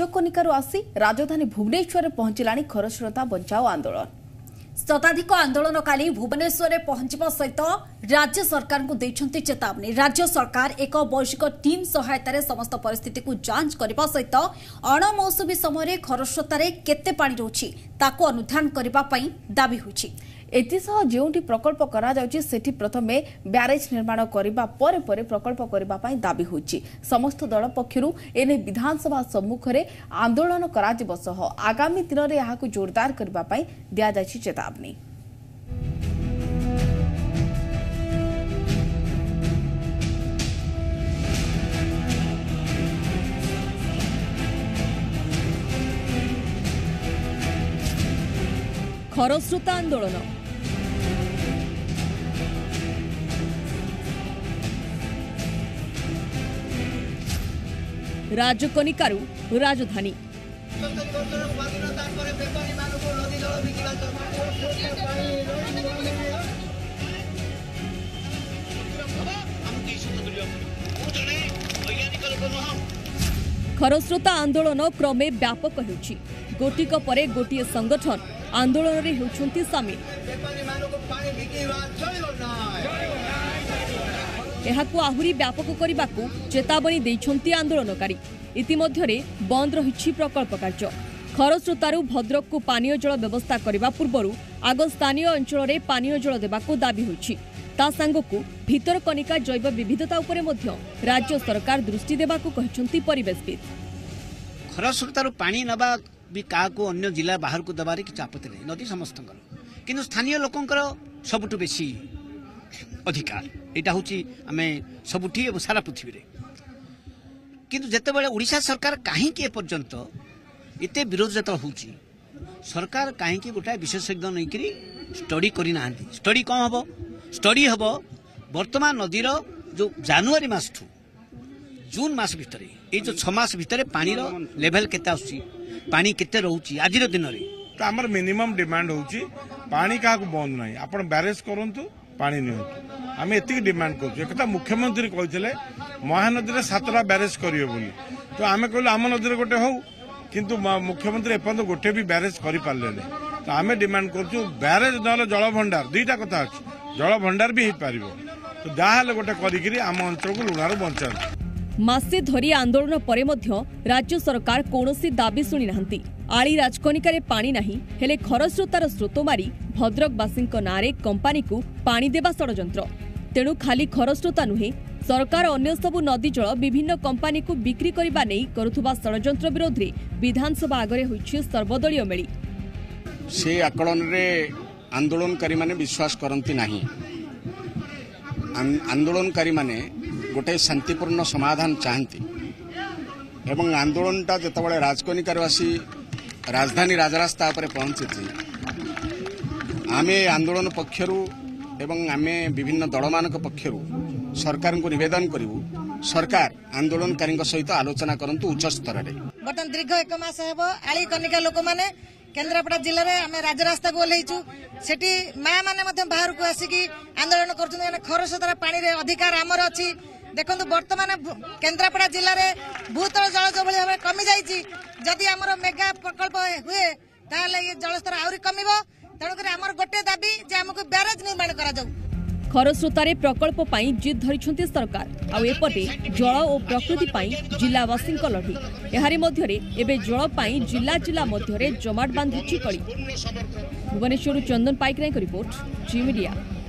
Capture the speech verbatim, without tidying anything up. राजकनिकारु आसी राजधानी भुवनेश्वर पहुंचलानी खरस्रोता बंचाओ आंदोलन। शताधिक आंदोलनकारी भुवनेश्वर पहुंचा सहित राज्य सरकार को देते चेतावनी। राज्य सरकार एक वैश्विक टीम सहायतार समस्त परिस्थिति को जांच करने सहित अणमौसुमी समय खरस्रोतारे केते पानी रोची ताको अनुधान करने दाबी होची। एतिसह जोटी प्रकल्प करा जाउची सेठी प्रथमे ब्यारेज निर्माण करिबा परे परे प्रकल्प करिबा पई दाबी होची। समस्त दल पक्षरु एने विधानसभा सम्मुख रे आंदोलन करा जिवो सह आगामी दिन रे यहा को जोरदार करिबा पई दिया जाची चेतावनी। खरस्रोता आंदोलन राजकनिकारु राजधानी खरस्रोता आंदोलन क्रमे व्यापक होउछि। गोटिक परे गोटिए संगठन आंदोलन रे होउछन्ति सामिल। एहाकु आहुरी व्यापक करबाकू चेतावनी देइछन्ति आंदोलनकारी। इतिमध्ये बंद रहिछि प्रकल्प कार्य। खरस्रोतारु भद्रक को पानीय जल व्यवस्था करबा पूर्वरु आग स्थानीय अंचल रे पानीय जल देबाकू दाबी होछि। ता संगकू भितरकनिका जैव विविधता उपरे मध्ये राज्य सरकार दृष्टि देबाकू कहिछन्ति परिवेशविद। खरस्रोतारु पानी नबा भी का को अन्य जिला बाहर को दबारे कि आपत्ति नहीं। नदी समस्त कि स्थानीय लोकंर सबुठ बेसी अधिकार यहाँ हमें सबुठ सारा पृथ्वी किंतु जिते बड़े ओडिशा सरकार कहीं एपर्यंत ये विरोध जो हो सरकार कहीं गोटाए विशेषज्ञ नहीं कि स्टडी करना। स्टडी कौन हम स्टडी हम बर्तमान नदीर जो जानुरी मस ठू जून मस भर ये जो छस भर पानी लेवल के पानी कितने रोची आज दिन रे तो आमर मिनिमम डिमांड होची पानी का बंद नहीं आप ब्यारेज करतु पानी नहीं आम एति डिमांड कर मुख्यमंत्री कहते महानदी सतटा ब्यारेज करियो बोली तो आम कहल आम नदी गोटे हूँ किंतु मुख्यमंत्री एपर्यंत गोटे भी ब्यारेज कर पारे तो आम डिमांड कर ब्यारेज न जल भंडार दुईटा कथा अच्छे जल भंडार भी हो पार तो जहाँ गोटे करम अंचल को लुणार बंचा। मासे धरी आंदोलन परे मध्य राज्य सरकार कोनोसी दाबी सुनी नाहंती। आली राजकनिकारे पानी नाही हेले खरस्रोतार स्रोत मारी भद्रकवासींक नारे कंपानी को पानी देबा षडयंत्र। तेणु खाली खरस्रोता नुहे सरकार अन्य सबु नदी जल विभिन्न कंपानी को बिक्री करिबा नै करुथुबा षडयंत्र विरोध रे विधानसभा आगरे होइछि सर्वदलीय मेली। से आकलन रे आंदोलनकारी माने विश्वास करंती नाही। आंदोलनकारी माने गोटे शांतिपूर्ण समाधान चाहती एवं आंदोलनटा जितेबाला राजकनिकारवासी राजधानी राजरास्ता पर पहुंची थी आमे आंदोलन पक्षरू एवं आमे विभिन्न दल मान पक्षरू सरकार को निवेदन करूँ सरकार आंदोलनकारी सहित आलोचना करतु उच्च स्तर में। बर्तमान दीर्घ एक मस आली कनिका लोक मैंने केन्द्रापड़ा जिले में आम राजरास्ता को ओल्लू से माँ मैंने बाहर को आसिकी आंदोलन कर खरस्रोतार पानी अधिकार आमर अच्छी देखो बर्तमान केन्द्रापड़ा जिले में भूतल जल जो भाव में कमी जाती आमर मेगा प्रकल्प हुए ताल ये जलस्तर आहरी कम तेणुकर आमर गोटे दाबी जे आमको ब्यारेज निर्माण कर। खरस्रोतार प्रकल्प पर जिद धरी सरकार आपटे जल और प्रकृति पर जिलावासी लड़े यार मध्य जलपाई जिला जिला मध्य जमाट बांधुची कड़ी। Bhubaneswar Chandan Paik report Zee media.